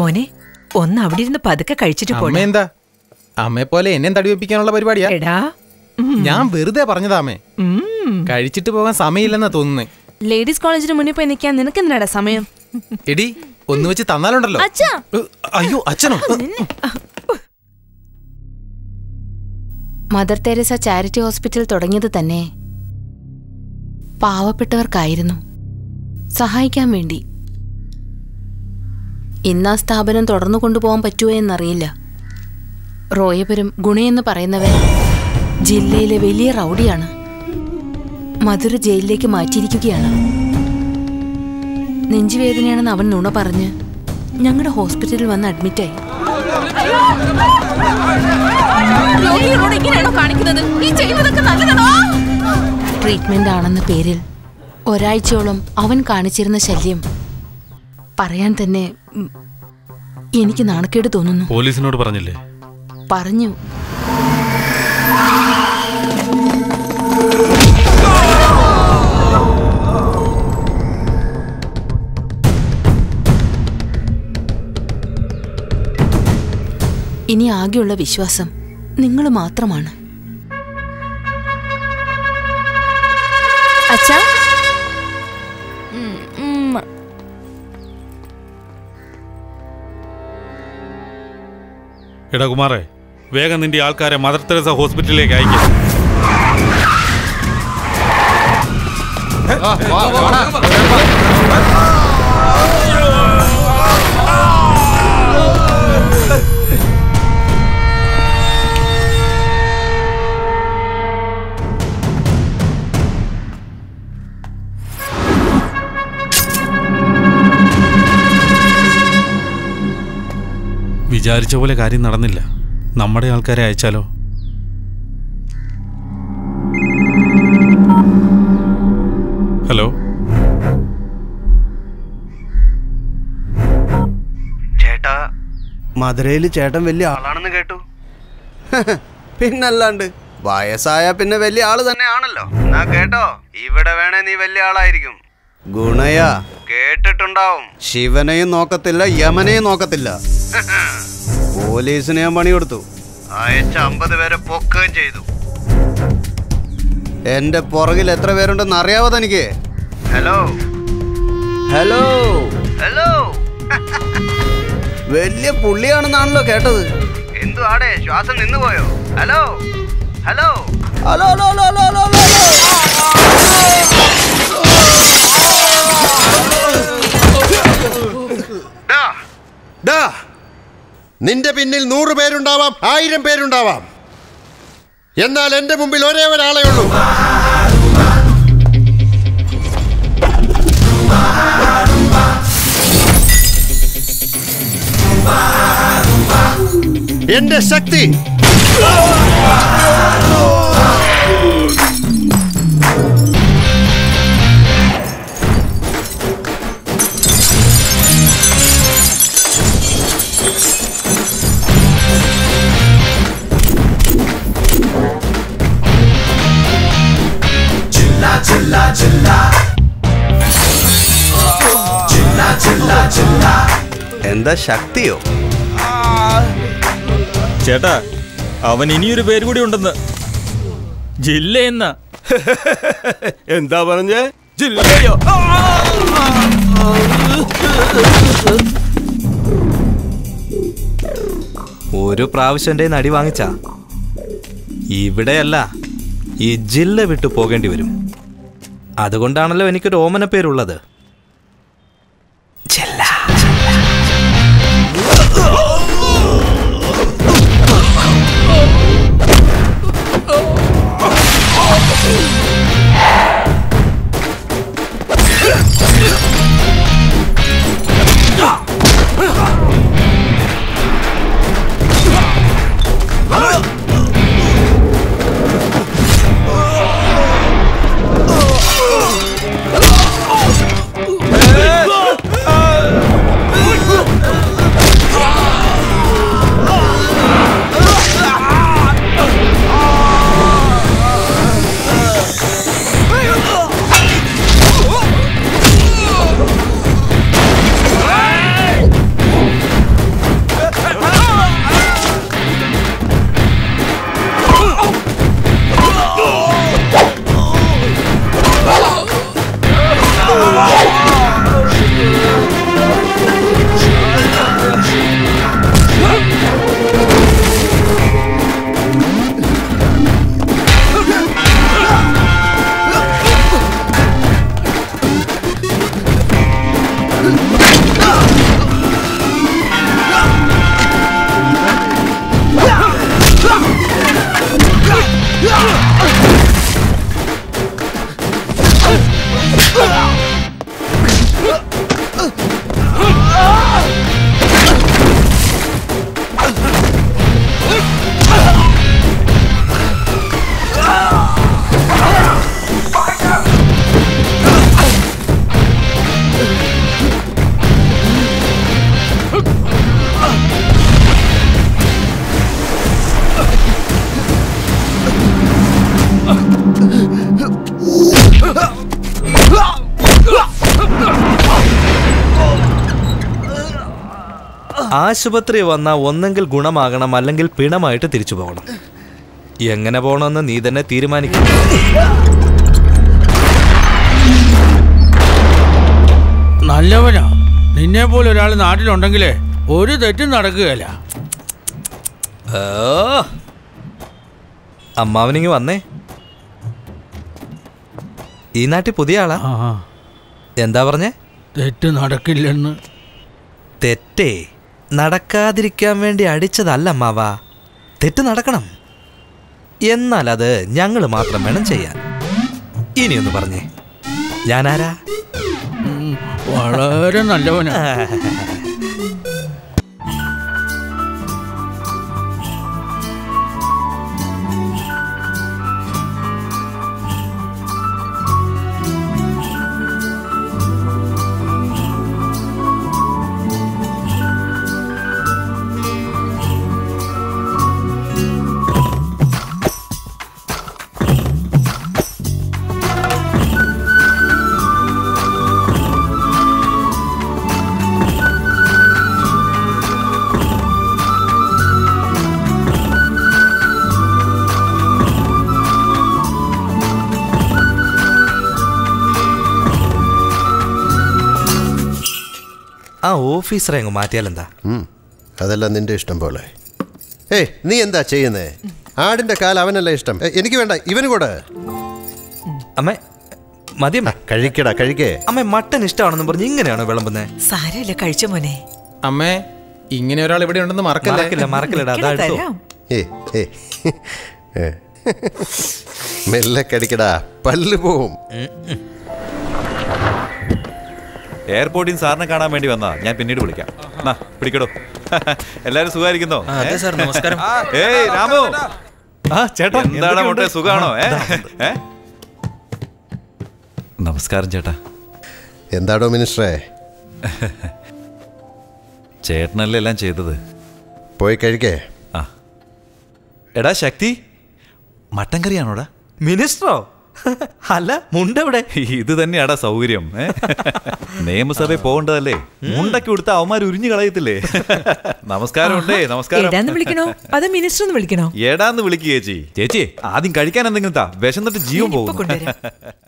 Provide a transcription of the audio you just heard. മോനെ ഒന്ന് അവിടെ ഇരുന്ന് പതുക്കെ കഴിച്ചിട്ട് പോണേ. എന്താ അമ്മയെ പോലെ എന്നെ തടി വെപ്പിക്കാനുള്ള പരിപാടിയാ? ഞാൻ വെറുതെ പറഞ്ഞതാമേ, കഴിച്ചിട്ട് പോകാൻ സമയമില്ലെന്നാ തോന്നുന്നേ. ലേഡീസ് കോളേജിന് മുന്നിൽ പോയി നിൽക്കാൻ നിനക്ക് എന്തിനാടാ സമയം? എടി ഒന്ന് വെച്ച് തന്നാലുണ്ടല്ലോ. അയ്യോ അച്ഛനോ? മദർ തെരേസ ചാരിറ്റി ഹോസ്പിറ്റൽ തുടങ്ങിയത് തന്നെ പാവപ്പെട്ടവർക്കായിരുന്നു, സഹായിക്കാൻ വേണ്ടി. ഇന്നാ സ്ഥാപനം തുടർന്നു കൊണ്ടുപോകാൻ പറ്റുമോ എന്നറിയില്ല. റോയപുരം ഗുണയെന്ന് പറയുന്നവൻ ജില്ലയിലെ വലിയ റൌഡിയാണ്. മധുര ജയിലിലേക്ക് മാറ്റിയിരിക്കുകയാണ്. നെഞ്ചുവേദനയാണെന്ന് അവൻ നുണ പറഞ്ഞ് ഞങ്ങളുടെ ഹോസ്പിറ്റലിൽ വന്ന് അഡ്മിറ്റായി. ട്രീറ്റ്മെന്റ് ആണെന്ന പേരിൽ ഒരാഴ്ചയോളം അവൻ കാണിച്ചിരുന്ന ശല്യം പറയാൻ തന്നെ എനിക്ക് നാണക്കേട് തോന്നുന്നു. പോലീസിനോട് പറഞ്ഞില്ലേ? പറഞ്ഞു. ഇനി ആകെയുള്ള വിശ്വാസം നിങ്ങൾ മാത്രമാണ്. അച്ഛാ എടാ കുമാറേ, വേഗം നിന്റെ ആൾക്കാരെ മദർ തെരേസ ഹോസ്പിറ്റലിലേക്ക് അയക്കും. വിചാരിച്ച പോലെ കാര്യം നടന്നില്ല. നമ്മുടെ ആൾക്കാരെ അയച്ചാലോ? ഹലോ ചേട്ടാ, മധുരയിൽ ചേട്ടൻ വലിയ ആളാണെന്ന് കേട്ടു. പിന്നല്ലാണ്ട്, വയസ്സായ പിന്നെ വലിയ ആള് തന്നെയാണല്ലോ. എന്നാ കേട്ടോ, ഇവിടെ വേണേ നീ വലിയ ആളായിരിക്കും. ഗുണയാ കേട്ടിട്ടുണ്ടാവും. ശിവനെയും നോക്കത്തില്ല, യമനെയും നോക്കത്തില്ല. പോലീസിനെ ഞാൻ പണികൊടുത്തു. അയച്ച 50 പേരെ പൊക്കുകയും ചെയ്തു. എന്റെ പുറകിൽ എത്ര പേരുണ്ടെന്ന് അറിയാവോ തനിക്ക്? Hello hello hello. വലിയ പുള്ളിയാണെന്നാണല്ലോ കേട്ടത്. എന്തു ആടെ ശ്വാസം നിന്നുപോയോ? Hello hello hello hello hello hello നിന്റെ പിന്നിൽ 100 പേരുണ്ടാവാം, 1000 പേരുണ്ടാവാം. എന്നാൽ എന്റെ മുമ്പിൽ ഒരേ ഒരാളേ ഉള്ളൂ. എന്റെ ശക്തി. Jilla, Jilla. Jilla, Jilla, Jilla. എന്താ ശക്തിയോ? ചേട്ടാ, അവൻ ഇനിയൊരു പേര് കൂടി ഉണ്ടെന്ന്. ജില്ല എന്ന. എന്താ പറഞ്ഞേ? ജില്ലയോ? ഒരു പ്രാവശ്യന്റെ നടി വാങ്ങിച്ച ഇവിടെയല്ല, ഈ ജില്ല വിട്ടു പോകേണ്ടി വരും. അതുകൊണ്ടാണല്ലോ എനിക്കൊരു ഓമന പേരുള്ളത്. ആശുപത്രി വന്ന ഒന്നെങ്കിൽ ഗുണമാകണം അല്ലെങ്കിൽ പിണമായിട്ട് തിരിച്ചു പോകണം. എങ്ങനെ പോകണമെന്ന് നീ തന്നെ തീരുമാനിക്കും. നല്ലവനാ, നിന്നെ പോലെ ഒരാൾ നാട്ടിലുണ്ടെങ്കിലേ ഒരു തെറ്റും നടക്കുകയല്ല. അമ്മാവനിങ്ങ് വന്നേ, ഈ നാട്ടിൽ പുതിയ ആളാ. എന്താ പറഞ്ഞേ? തെറ്റ് നടക്കില്ലെന്ന്. തെറ്റേ നടക്കാതിരിക്കാൻ വേണ്ടി അടിച്ചതല്ല അമ്മാവാ, തെറ്റ് നടക്കണം, എന്നാൽ അത് ഞങ്ങൾ മാത്രം വേണം ചെയ്യാൻ. ഇനിയൊന്ന് പറഞ്ഞേ, ഞാനാരാ? വളരെ നല്ലവനാ. ആ ഓഫീസറെ അങ്ങ് മാറ്റിയാലെന്താ? അതെല്ലാം നിന്റെ ഇഷ്ടം പോലെ. ഏയ്, നീ എന്താ ചെയ്യുന്നേ? ആടിന്റെ കാൽ അവനല്ല ഇഷ്ടം, എനിക്ക് വേണ്ട, ഇവന് കൂടെ. അമ്മേ മതിയമ്മ, കഴിക്കടാ, കഴിക്കേ. അമ്മേ മട്ടൻ ഇഷ്ടമാണെന്ന് പറഞ്ഞ് ഇങ്ങനെയാണോ വിളമ്പുന്നേ? സാരമില്ല, കഴിച്ച മോനെ. അമ്മേ, ഇങ്ങനെ ഒരാൾ ഇവിടെ ഉണ്ടെന്ന് മറക്കില്ല, മറക്കില്ലടാ. മെല്ലെ കടിക്കടാ, പല്ല് പോവും. എയർപോർട്ടിൽ സാറിനെ കാണാൻ വേണ്ടി വന്നാ, ഞാൻ പിന്നീട് വിളിക്കാം. പിടിക്കടോ. എല്ലാരും സുഖമായിരിക്കുന്നോ? സുഖാണോ? നമസ്കാരം ചേട്ടാ. എന്താടോ മിനിസ്റ്ററെ, ചേട്ടനല്ലേ എല്ലാം ചെയ്തത്, പോയി കഴിക്കേ. ആ എടാ ശക്തി, മട്ടൻ കറിയാണോടാ? മിനിസ്റ്ററോ? അല്ല, മുണ്ടവിടെ. ഇത് തന്നെയാടാ സൗകര്യം. നിയമസഭയിൽ പോകേണ്ടതല്ലേ, മുണ്ടൊക്കെ കൊടുത്ത അവന്മാർ ഉരിഞ്ഞു കളയത്തില്ലേ. നമസ്കാരം ഉണ്ടേ, നമസ്കാരം. വിളിക്കണോ അത് മിനിസ്റ്റർ വിളിക്കണോ? ഏടാന്ന് വിളിക്കുക ചേച്ചി. ചേച്ചി ആദ്യം കഴിക്കാൻ എന്തെങ്കിലും താ, വിശന്നിട്ട് ജീവൻ പോകും.